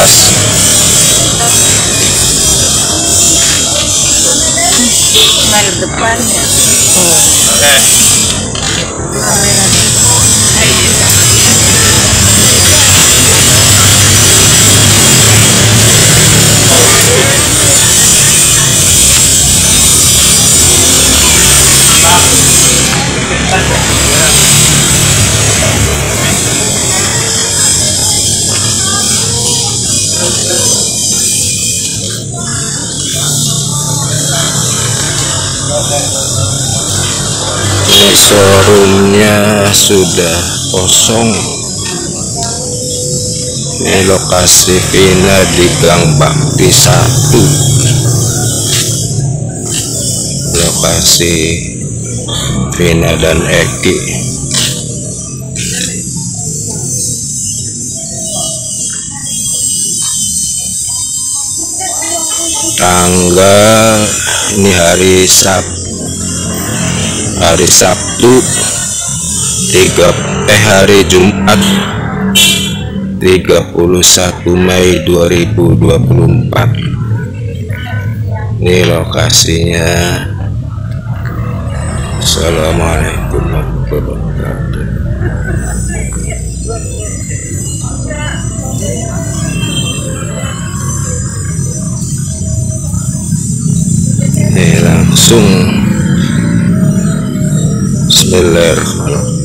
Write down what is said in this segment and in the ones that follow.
Kamera depan ya. Kamera showroomnya sudah kosong. Ini lokasi VINA di Gang Bakti 1, lokasi VINA dan EKI. Tanggal ini hari Sabtu, hari Jumat 31 Mei 2024. Ini lokasinya. Assalamualaikum warahmatullahi wabarakatuh. Ini langsung Bismillahirrahmanirrahim.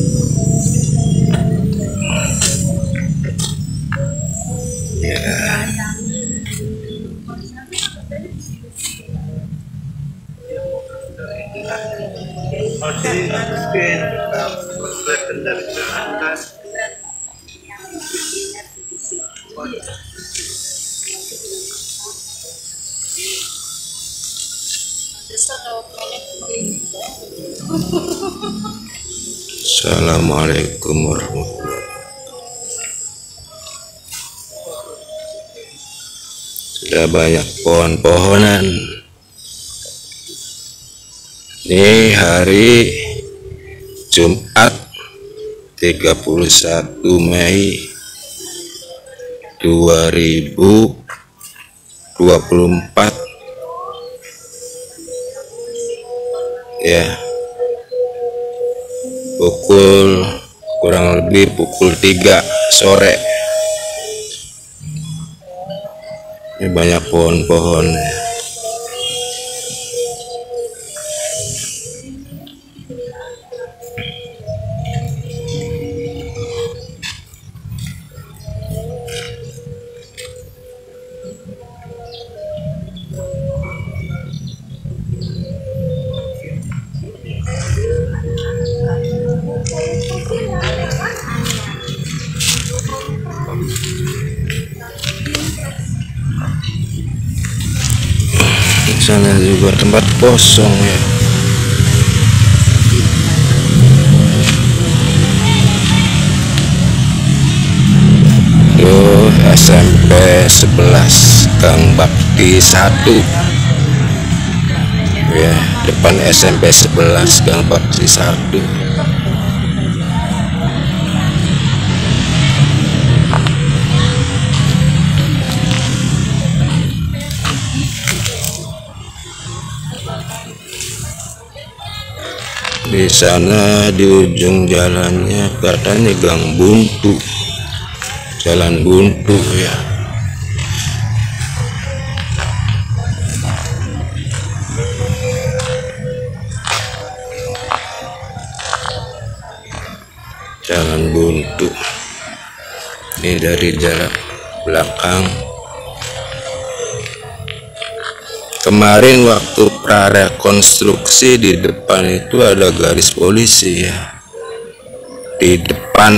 Ya. Assalamualaikum warahmatullahi wabarakatuh. Sudah banyak pohon-pohonan. Ini hari Jumat 31 Mei 2024. Ya, kurang lebih pukul 3 sore. Ini banyak pohon-pohon. Sana juga tempat kosong ya. Tuh SMP 11 Gang Bakti 1 ya, depan SMP 11 Gang Bakti 1. Di sana di ujung jalannya katanya jalan buntu ya. Jalan buntu ini dari jarak belakang. Kemarin waktu prarekonstruksi di depan itu ada garis polisi ya, di depan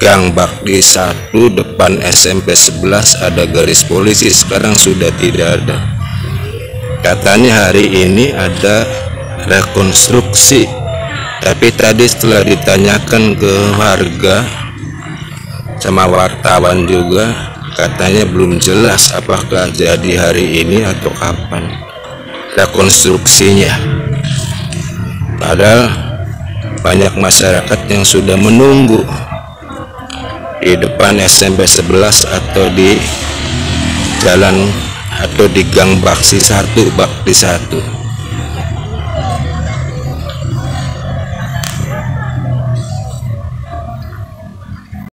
Gang Bakti 1 depan SMP 11 ada garis polisi, sekarang sudah tidak ada. Katanya hari ini ada rekonstruksi, tapi tadi setelah ditanyakan ke warga sama wartawan juga, katanya belum jelas apakah jadi hari ini atau kapan rekonstruksinya. Padahal banyak masyarakat yang sudah menunggu. di depan SMP 11 atau di jalan atau di Gang Bakti 1.